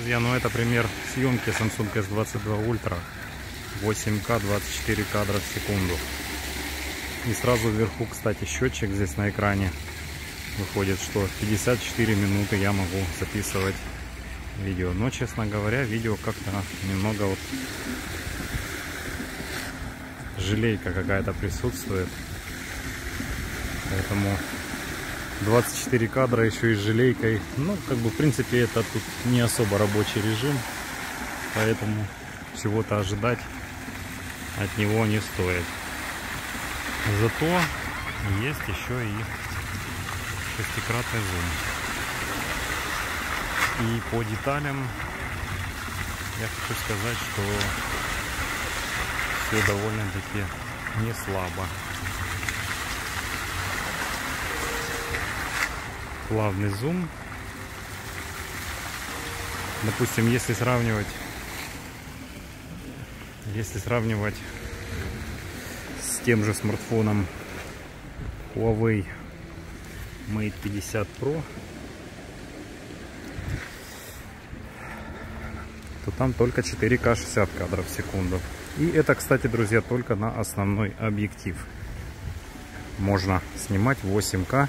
Друзья, ну это пример съемки Samsung S22 Ultra 8К 24 кадра в секунду. И сразу вверху, кстати, счетчик здесь на экране выходит, что 54 минуты я могу записывать видео. Но, честно говоря, видео как-то немного вот желейка какая-то присутствует. Поэтому 24 кадра еще и с желейкой. Ну, как бы, в принципе, это тут не особо рабочий режим. Поэтому чего-то ожидать от него не стоит. Зато есть еще и шестикратный зум. И по деталям я хочу сказать, что все довольно-таки не слабо. Плавный зум. Допустим, если сравнивать с тем же смартфоном Huawei Mate 50 Pro, то там только 4К 60 кадров в секунду. И это, кстати, друзья, только на основной объектив. Можно снимать 8К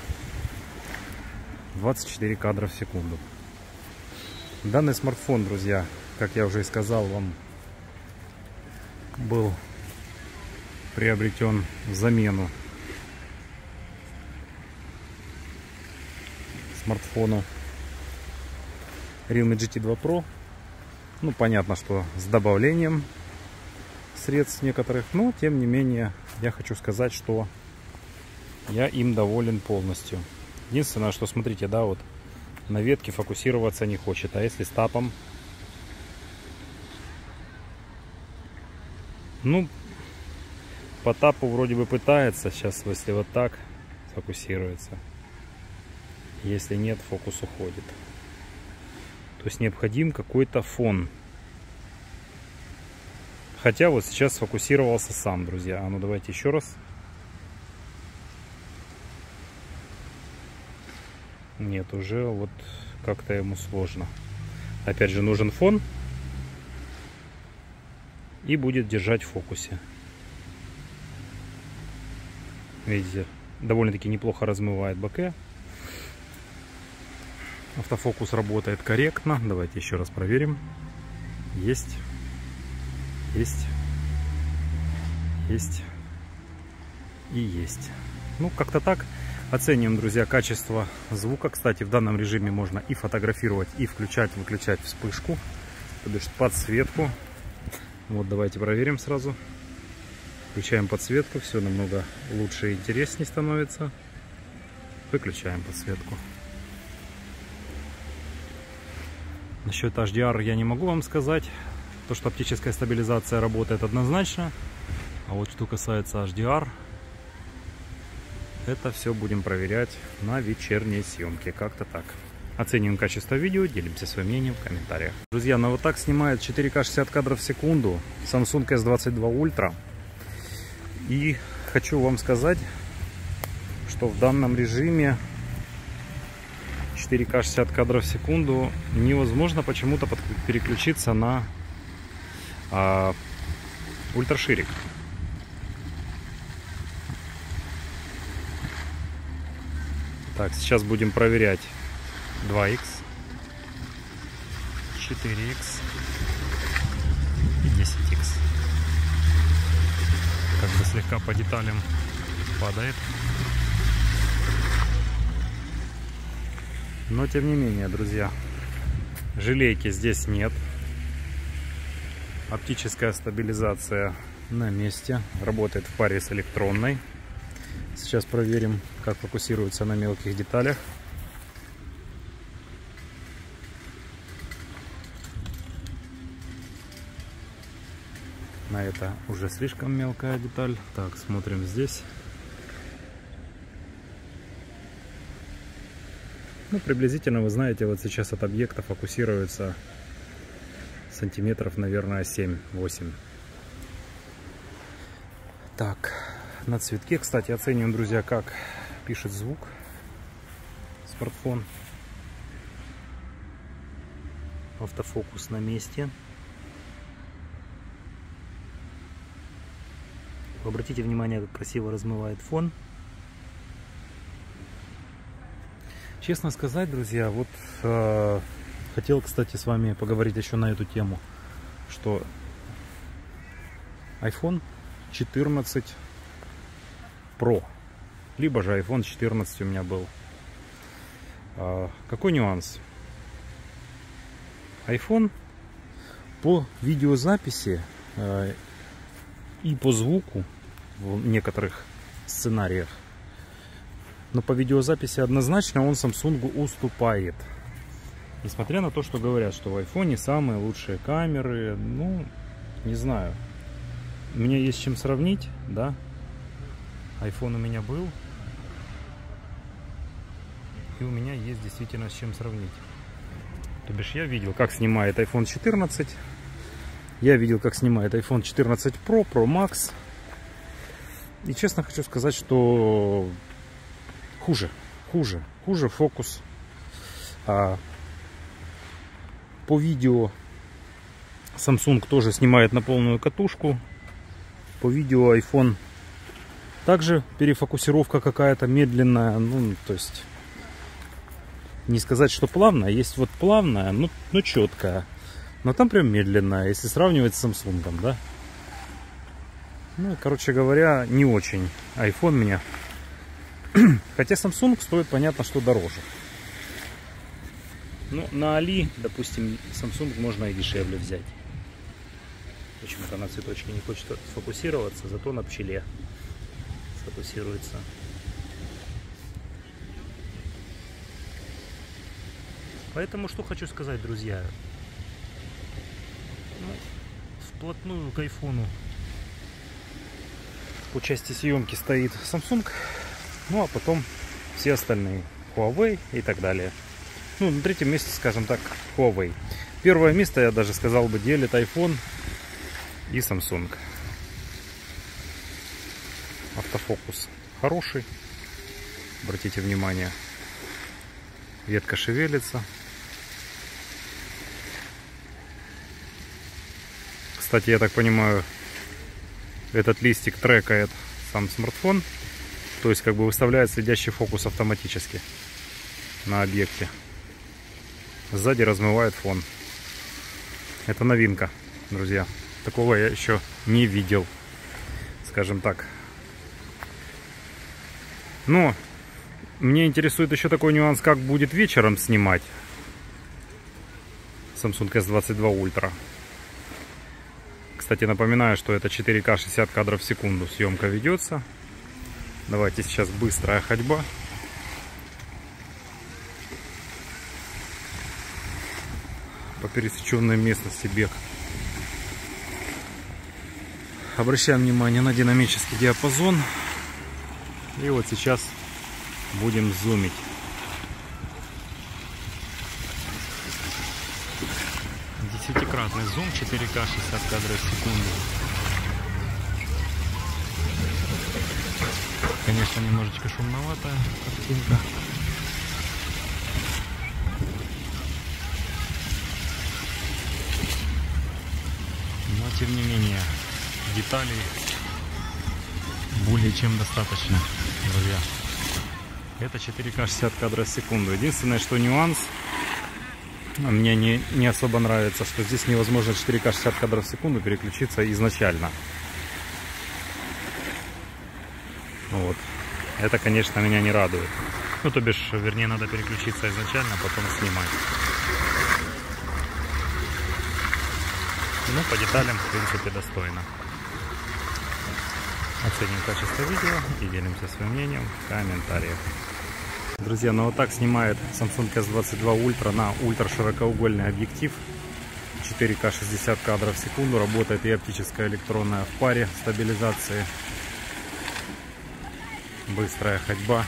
24 кадра в секунду. Данный смартфон, друзья, как я уже и сказал вам, был приобретен в замену смартфону Realme GT2 Pro. Ну, понятно, что с добавлением средств некоторых, но тем не менее я хочу сказать, что я им доволен полностью. Единственное, что, смотрите, да, вот на ветке фокусироваться не хочет. А если с тапом? Ну, по тапу вроде бы пытается. Сейчас, если вот так, фокусируется. Если нет, фокус уходит. То есть необходим какой-то фон. Хотя вот сейчас сфокусировался сам, друзья. А ну давайте еще раз. Нет, уже вот как-то ему сложно. Опять же, нужен фон. И будет держать в фокусе. Видите, довольно-таки неплохо размывает бока. Автофокус работает корректно. Давайте еще раз проверим. Есть. Есть. Есть. И есть. Ну, как-то так. Оценим, друзья, качество звука. Кстати, в данном режиме можно и фотографировать, и включать-выключать вспышку, то бишь подсветку. Вот, давайте проверим сразу. Включаем подсветку, все намного лучше и интереснее становится. Выключаем подсветку. Насчет HDR я не могу вам сказать, то что оптическая стабилизация работает однозначно. А вот что касается HDR... Это все будем проверять на вечерней съемке. Как-то так. Оцениваем качество видео, делимся своим мнением в комментариях. Друзья, ну вот так снимает 4К 60 кадров в секунду Samsung S22 Ultra. И хочу вам сказать, что в данном режиме 4К 60 кадров в секунду невозможно почему-то переключиться на ультраширик. Так, сейчас будем проверять 2Х, 4Х и 10Х. Как-то слегка по деталям падает. Но тем не менее, друзья, желейки здесь нет. Оптическая стабилизация на месте. Работает в паре с электронной. Сейчас проверим, как фокусируется на мелких деталях. На это уже слишком мелкая деталь. Так, смотрим здесь. Ну, приблизительно, вы знаете, вот сейчас от объекта фокусируется сантиметров, наверное, 7-8. Так. На цветке, кстати, оцениваем, друзья, как пишет звук смартфон. автофокус на месте. Обратите внимание, как красиво размывает фон. Честно сказать, друзья, вот хотел, кстати, с вами поговорить еще на эту тему, что iPhone 14 Pro, либо же iPhone 14 у меня был. Какой нюанс? iPhone по видеозаписи и по звуку в некоторых сценариях, но по видеозаписи однозначно он Samsung уступает. Несмотря на то, что говорят, что в айфоне самые лучшие камеры, ну, не знаю. У меня есть с чем сравнить, да. iPhone у меня был. И у меня есть действительно с чем сравнить. То бишь я видел, как снимает iPhone 14. Я видел, как снимает iPhone 14 Pro, Pro Max. И честно хочу сказать, что хуже фокус. По видео Samsung тоже снимает на полную катушку. По видео iPhone также перефокусировка какая-то медленная. Ну, то есть не сказать, что плавная. Есть вот плавная, но четкая. Но там прям медленная, если сравнивать с Samsung, да. Ну, короче говоря, не очень iPhone меня. Хотя Samsung стоит, понятно, что дороже. Ну, на Али, допустим, Samsung можно и дешевле взять. Почему-то на цветочке не хочет фокусироваться, зато на пчеле сфокусируется. Поэтому что хочу сказать, друзья. Ну, вплотную к айфону по части съемки стоит Samsung. Ну, а потом все остальные. Huawei и так далее. Ну, на третьем месте, скажем так, Huawei. Первое место, я даже сказал бы, делит iPhone и Samsung. Автофокус хороший. Обратите внимание. Ветка шевелится. Кстати, я так понимаю, этот листик трекает сам смартфон. То есть, как бы выставляет следящий фокус автоматически на объекте. Сзади размывает фон. Это новинка, друзья. Такого я еще не видел, скажем так. Но мне интересует еще такой нюанс, как будет вечером снимать Samsung S22 Ultra. Кстати, напоминаю, что это 4К 60 кадров в секунду съемка ведется. Давайте сейчас быстрая ходьба. По пересеченной местности бег. Обращаем внимание на динамический диапазон. И вот сейчас будем зумить. Десятикратный зум, 4К 60 кадров в секунду. Конечно, немножечко шумноватая картинка. Тем не менее, деталей более чем достаточно, друзья. Это 4К 60 кадров в секунду. Единственное, что нюанс, мне не особо нравится, что здесь невозможно 4К 60 кадров в секунду переключиться изначально. Вот. Это, конечно, меня не радует. Ну, то бишь, вернее, надо переключиться изначально, потом снимать. Ну, по деталям, в принципе, достойно. Оценим качество видео и делимся своим мнением в комментариях. Друзья, ну вот так снимает Samsung S22 Ultra на ультраширокоугольный объектив. 4К 60 кадров в секунду. Работает и оптическая, и электронная в паре стабилизации. Быстрая ходьба.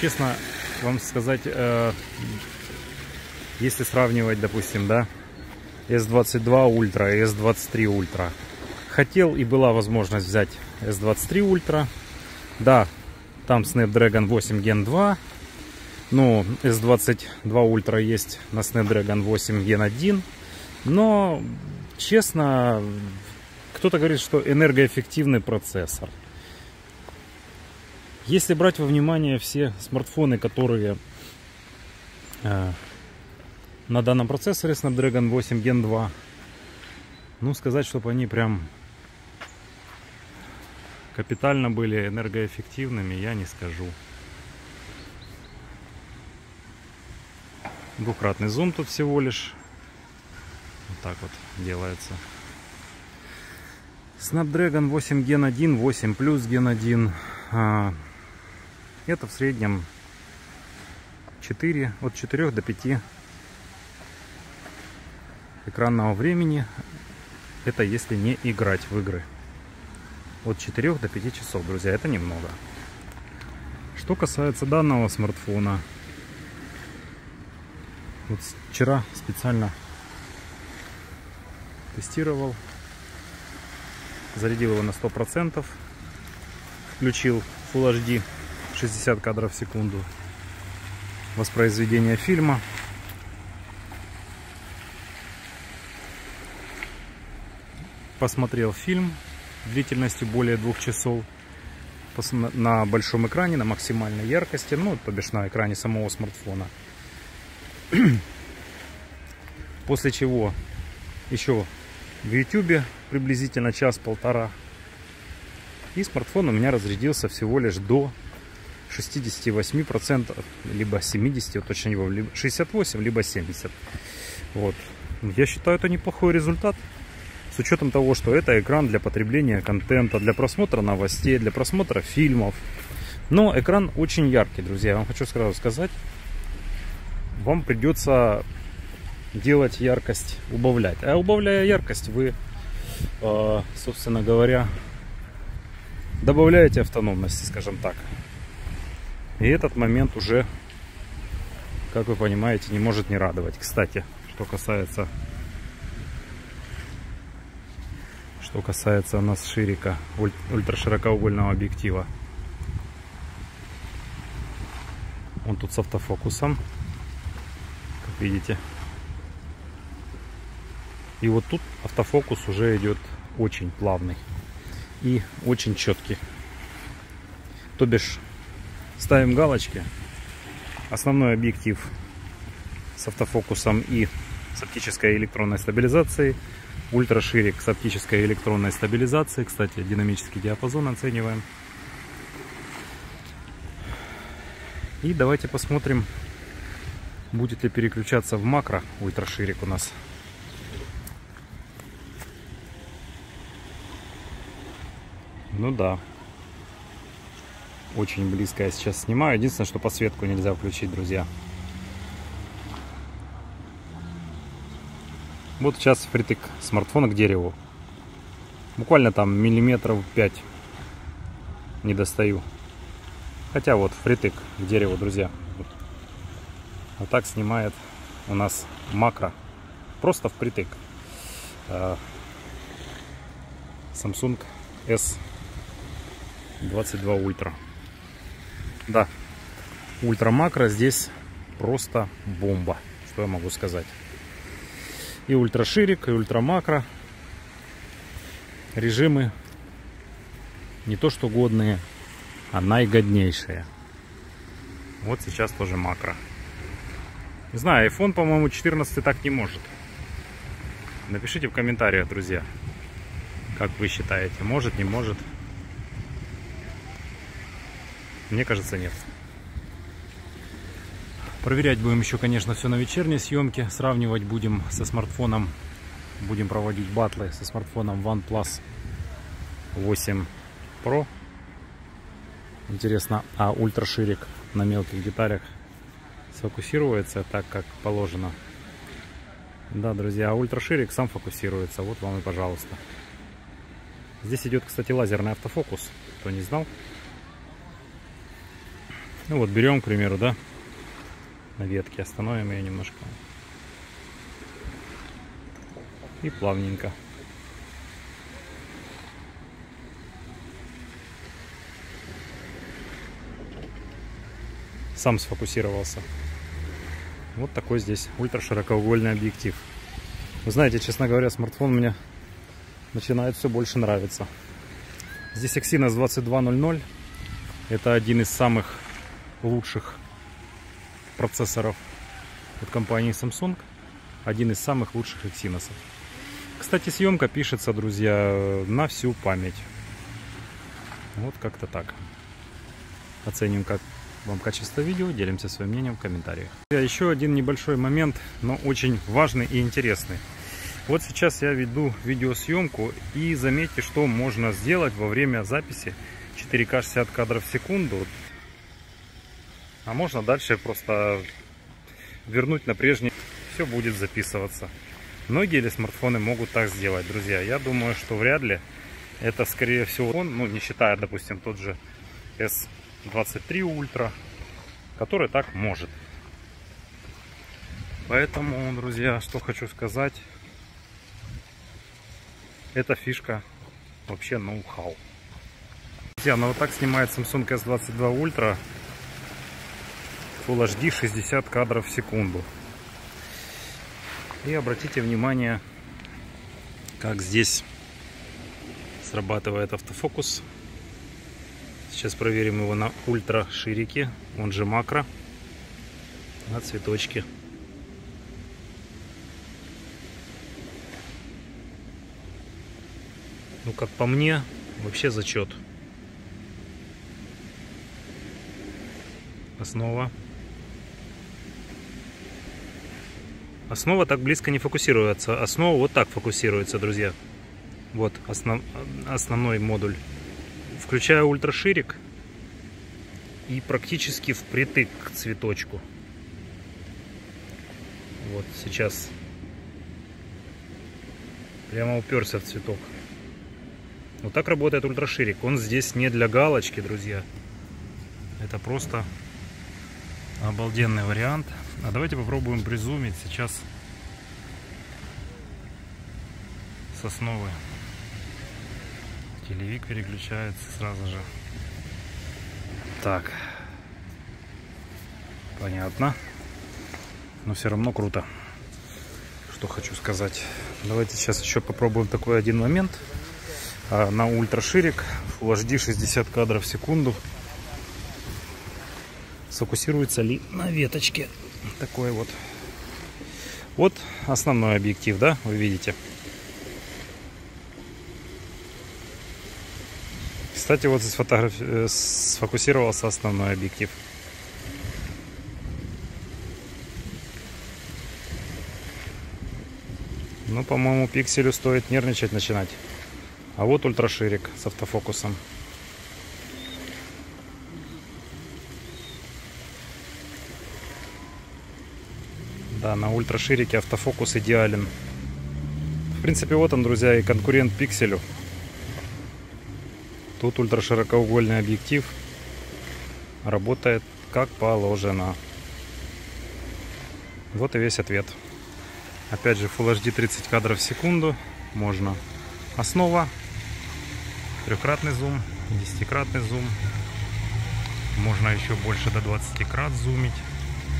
Честно вам сказать... Если сравнивать, допустим, да, S22 Ultra и S23 Ultra. Хотел и была возможность взять S23 Ultra. Да, там Snapdragon 8 Gen 2. Ну, S22 Ultra есть на Snapdragon 8 Gen 1. Но, честно, кто-то говорит, что энергоэффективный процессор. Если брать во внимание все смартфоны, которые на данном процессоре Snapdragon 8 Gen 2, ну, сказать, чтобы они прям капитально были энергоэффективными, я не скажу. Двукратный зум тут всего лишь. Вот так вот делается. Snapdragon 8 Gen 1, 8 плюс Gen 1. Это в среднем от 4 до 5 экранного времени. Это если не играть в игры. От 4 до 5 часов, друзья, это немного. Что касается данного смартфона. Вот вчера специально тестировал, зарядил его на 100%, включил Full HD 60 кадров в секунду, воспроизведение фильма. Посмотрел фильм длительностью более 2 часов на большом экране, на максимальной яркости, ну, то бишь на экране самого смартфона. После чего еще в YouTube приблизительно час-полтора. И смартфон у меня разрядился всего лишь до 68%, либо 70%, точнее, 68%, либо 70%. Вот. Я считаю, это неплохой результат. С учетом того, что это экран для потребления контента, для просмотра новостей, для просмотра фильмов. Но экран очень яркий, друзья. Я вам хочу сразу сказать, вам придется делать яркость, убавлять. А убавляя яркость, вы, собственно говоря, добавляете автономности, скажем так. И этот момент уже, как вы понимаете, не может не радовать. Кстати, что касается у нас ширика, ультраширокоугольного объектива. Он тут с автофокусом, как видите. И вот тут автофокус уже идет очень плавный и очень четкий. То бишь, ставим галочки. Основной объектив с автофокусом и с оптической и электронной стабилизацией. Ультраширик с оптической и электронной стабилизацией. Кстати, динамический диапазон оцениваем. И давайте посмотрим, будет ли переключаться в макро ультраширик у нас. Ну да, очень близко я сейчас снимаю. Единственное, что подсветку нельзя включить, друзья. Вот сейчас впритык смартфона к дереву. Буквально там миллиметров 5 не достаю. Хотя вот впритык к дереву, друзья. Вот так снимает у нас макро. Просто впритык. Samsung S22 Ultra. Да, ультра макро здесь просто бомба. Что я могу сказать? И ультраширик, и ультрамакро. Режимы не то что годные, а наигоднейшие. Вот сейчас тоже макро. Не знаю, iPhone, по-моему, 14 так не может. Напишите в комментариях, друзья, как вы считаете, может, не может. Мне кажется, нет. Проверять будем еще, конечно, все на вечерней съемке. Сравнивать будем со смартфоном. Будем проводить батлы со смартфоном OnePlus 8 Pro. Интересно, а ультраширик на мелких деталях сфокусируется так, как положено? Да, друзья, а ультраширик сам фокусируется. Вот вам и пожалуйста. Здесь идет, кстати, лазерный автофокус. Кто не знал. Ну вот, берем, к примеру, да? На ветке остановим ее немножко. И плавненько. сам сфокусировался. Вот такой здесь ультраширокоугольный объектив. Вы знаете, честно говоря, смартфон мне начинает все больше нравиться. Здесь Exynos 2200. Это один из самых лучших процессоров от компании Samsung. Один из самых лучших Exynos. Кстати, съемка пишется, друзья, на всю память. Вот как-то так. Оценим, как вам качество видео, делимся своим мнением в комментариях. Еще один небольшой момент, но очень важный и интересный. Вот сейчас я веду видеосъемку, и заметьте, что можно сделать во время записи 4К 60 кадров в секунду. А можно дальше просто вернуть на прежний, все будет записываться. Многие ли смартфоны могут так сделать, друзья? Я думаю, что вряд ли. Это, скорее всего, он, ну, не считая, допустим, тот же S23 Ultra, который так может. Поэтому, друзья, что хочу сказать, эта фишка вообще ноу-хау. Друзья, ну вот так снимает Samsung S22 Ultra Full HD 60 кадров в секунду. И обратите внимание, как здесь срабатывает автофокус. Сейчас проверим его на ультра ширике, он же макро, на цветочке. Ну, как по мне, вообще зачет. Основа. Основа так близко не фокусируется. Основа вот так фокусируется, друзья. Вот основной модуль. Включаю ультраширик и практически впритык к цветочку. Вот сейчас прямо уперся в цветок. Вот так работает ультраширик. Он здесь не для галочки, друзья. Это просто обалденный вариант. А давайте попробуем призумить сейчас с основы. Телевик переключается сразу же. Так. Понятно. Но все равно круто. Что хочу сказать. Давайте сейчас еще попробуем такой один момент. На ультраширик. Full HD 60 кадров в секунду. Сфокусируется ли на веточке. Такой вот. Вот основной объектив, да? Вы видите. Кстати, вот здесь сфокусировался основной объектив. Ну, по-моему, пикселю стоит нервничать начинать. А вот ультраширик с автофокусом. Да, на ультраширике автофокус идеален. В принципе, вот он, друзья, и конкурент пикселю. Тут ультраширокоугольный объектив работает как положено. Вот и весь ответ. Опять же, Full HD 30 кадров в секунду. Можно основа, трехкратный зум, 10-кратный зум. Можно еще больше до 20 крат зумить.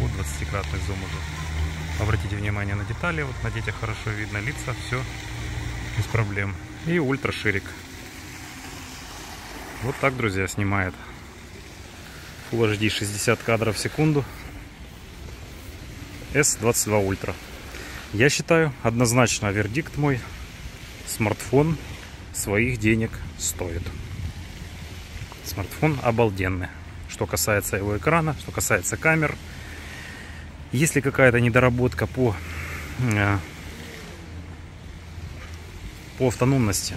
Вот 20-кратный зум уже. Обратите внимание на детали. Вот на детях хорошо видно лица. Все без проблем. И ультраширик. Вот так, друзья, снимает Full HD 60 кадров в секунду S22 Ultra. Я считаю, однозначно вердикт мой: смартфон своих денег стоит. Смартфон обалденный. Что касается его экрана, что касается камер. Если какая-то недоработка по автономности,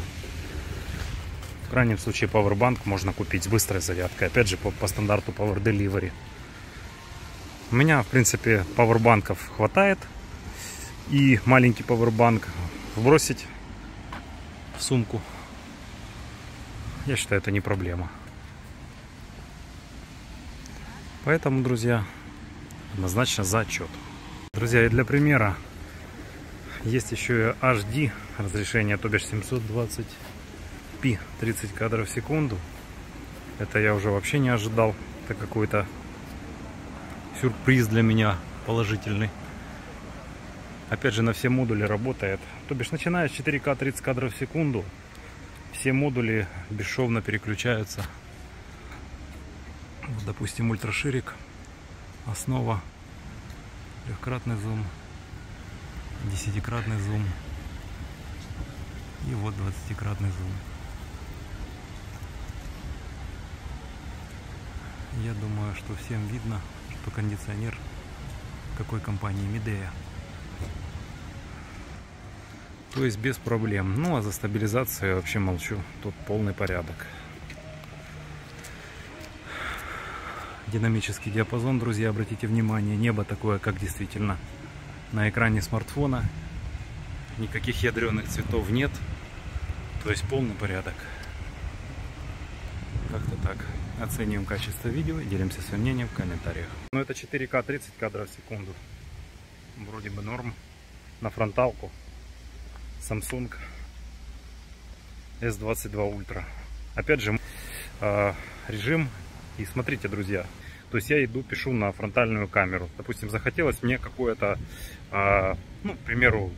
в крайнем случае Powerbank можно купить с быстрой зарядкой. Опять же, по стандарту Power Delivery. У меня, в принципе, Powerbank'ов хватает. И маленький Powerbank вбросить в сумку, я считаю, это не проблема. Поэтому, друзья, однозначно зачет. Друзья, и для примера есть еще и HD разрешение, то бишь 720 30 кадров в секунду. Это я уже вообще не ожидал. Это какой-то сюрприз для меня положительный. Опять же, на все модули работает. То бишь, начиная с 4К 30 кадров в секунду, все модули бесшовно переключаются. Вот, допустим, ультраширик, основа, трехкратный зум, десятикратный зум и вот 20-кратный зум. Я думаю, что всем видно, что кондиционер какой компании — Мидея. То есть без проблем. Ну а за стабилизацию я вообще молчу. Тут полный порядок. Динамический диапазон, друзья, обратите внимание, небо такое, как действительно на экране смартфона. Никаких ядреных цветов нет. То есть полный порядок. Как-то так. Оцениваем качество видео и делимся своим мнением в комментариях. Ну это 4К 30 кадров в секунду. Вроде бы норм. На фронталку. Samsung S22 Ultra. Опять же, режим. И смотрите, друзья, то есть я иду, пишу на фронтальную камеру. Допустим, захотелось мне какое-то, ну, к примеру,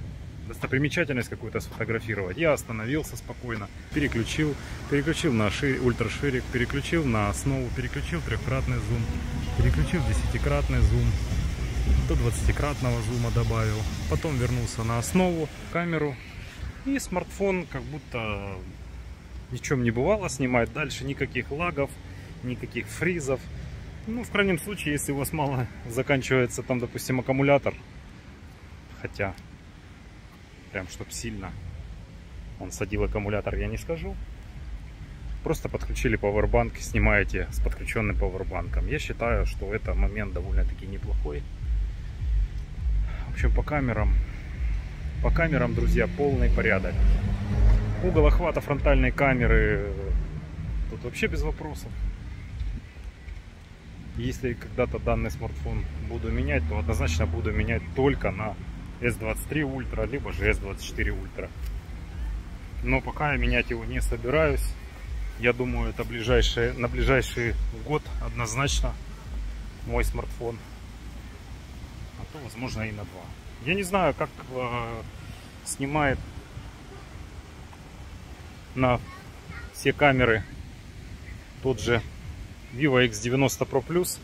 достопримечательность какую-то сфотографировать. Я остановился спокойно, переключил на ультраширик, переключил на основу, переключил трехкратный зум, переключил десятикратный зум, до 20-кратного зума добавил. Потом вернулся на основу, камеру, и смартфон как будто ничем не бывало, снимает дальше, никаких лагов, никаких фризов. Ну, в крайнем случае, если у вас мало заканчивается там, допустим, аккумулятор, хотя прям чтоб сильно он садил аккумулятор, я не скажу, просто подключили пауэрбанк, снимаете с подключенным пауэрбанком. Я считаю, что это момент довольно-таки неплохой. В общем, по камерам, друзья, полный порядок. Угол охвата фронтальной камеры тут вообще без вопросов. Если когда-то данный смартфон буду менять, то однозначно буду менять только на S23 Ultra, либо же S24 Ultra. Но пока я менять его не собираюсь. Я думаю, это на ближайший год однозначно мой смартфон. А то, возможно, и на два. Я не знаю, как снимает на все камеры тот же Vivo X90 Pro Plus.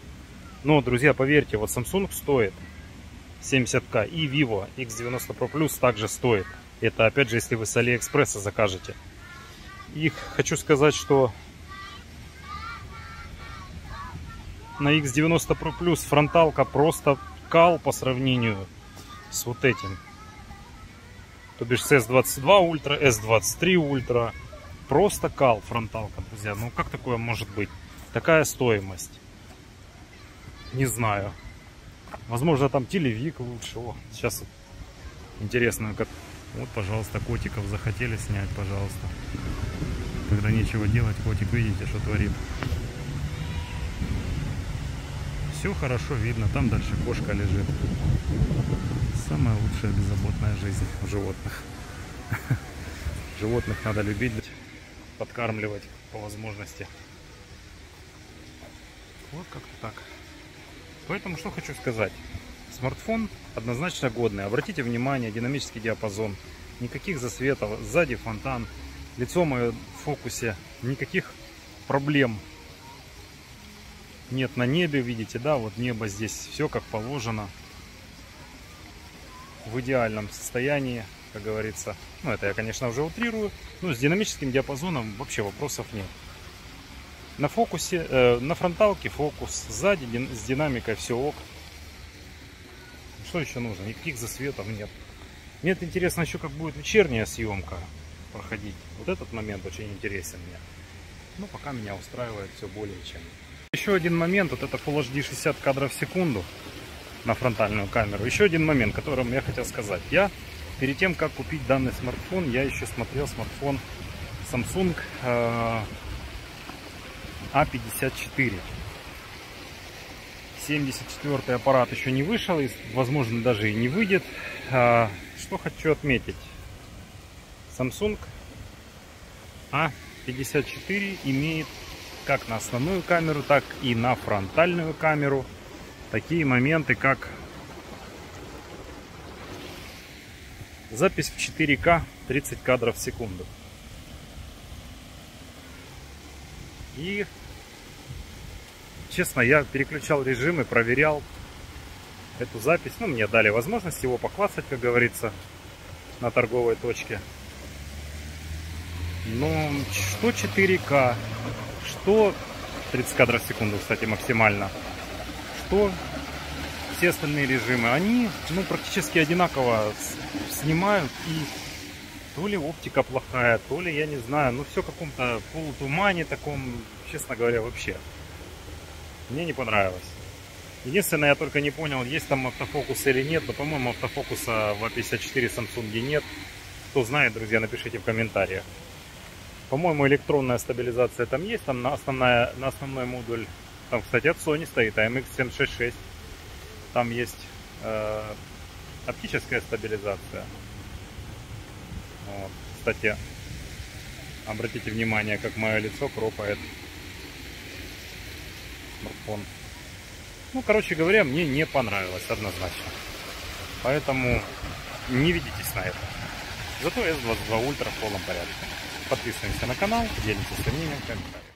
Но, друзья, поверьте, вот Samsung стоит 70к, и Vivo X90 Pro Plus также стоит. Это, опять же, если вы с Алиэкспресса закажете. И хочу сказать, что на X90 Pro Plus фронталка просто кал по сравнению с вот этим. То бишь с S22 Ultra, S23 Ultra. Просто кал фронталка, друзья. Ну как такое может быть? Такая стоимость. Не знаю. Возможно, там телевик лучше. О, сейчас интересно. Вот, пожалуйста, котиков захотели снять, пожалуйста. Когда нечего делать, котик, видите, что творит. Все хорошо видно. Там дальше кошка лежит. Самая лучшая беззаботная жизнь у животных. Животных надо любить, подкармливать по возможности. Вот как-то так. Поэтому что хочу сказать. Смартфон однозначно годный. Обратите внимание, динамический диапазон. Никаких засветов. Сзади фонтан. Лицо мое в фокусе. Никаких проблем нет на небе. Видите, да? Вот небо здесь. Все как положено. В идеальном состоянии, как говорится. Ну, это я, конечно, уже утрирую. Но с динамическим диапазоном вообще вопросов нет. На фокусе, на фронталке фокус, сзади с динамикой все ок. Что еще нужно? Никаких засветов нет. Мне это интересно еще, как будет вечерняя съемка проходить. Вот этот момент очень интересен мне. Но пока меня устраивает все более чем. Еще один момент, вот это Full HD 60 кадров в секунду на фронтальную камеру. Еще один момент, которым я хотел сказать. Я перед тем, как купить данный смартфон, я еще смотрел смартфон Samsung A54. 74-й аппарат еще не вышел, и, возможно, даже и не выйдет. Что хочу отметить. Samsung A54 имеет как на основную камеру, так и на фронтальную камеру такие моменты, как запись в 4К 30 кадров в секунду. И, честно, я переключал режим и проверял эту запись. Ну, мне дали возможность его поклацать, как говорится, на торговой точке. Но что 4К, что 30 кадров в секунду, кстати, максимально, что все остальные режимы, они, ну, практически одинаково снимают. И то ли оптика плохая, то ли я не знаю, ну, все в каком-то полутумане таком, честно говоря, вообще. Мне не понравилось. Единственное, я только не понял, есть там автофокус или нет. Но, по-моему, автофокуса в A54 Samsung нет. Кто знает, друзья, напишите в комментариях. По-моему, электронная стабилизация там есть. Там на основной модуль, там, кстати, от Sony стоит IMX766. Там есть оптическая стабилизация. Вот. Кстати, обратите внимание, как мое лицо кропает смартфон. Ну, короче говоря, мне не понравилось однозначно. Поэтому не ведитесь на это. Зато S22 Ultra в полном порядке. Подписываемся на канал, делитесь мнением в комментариях.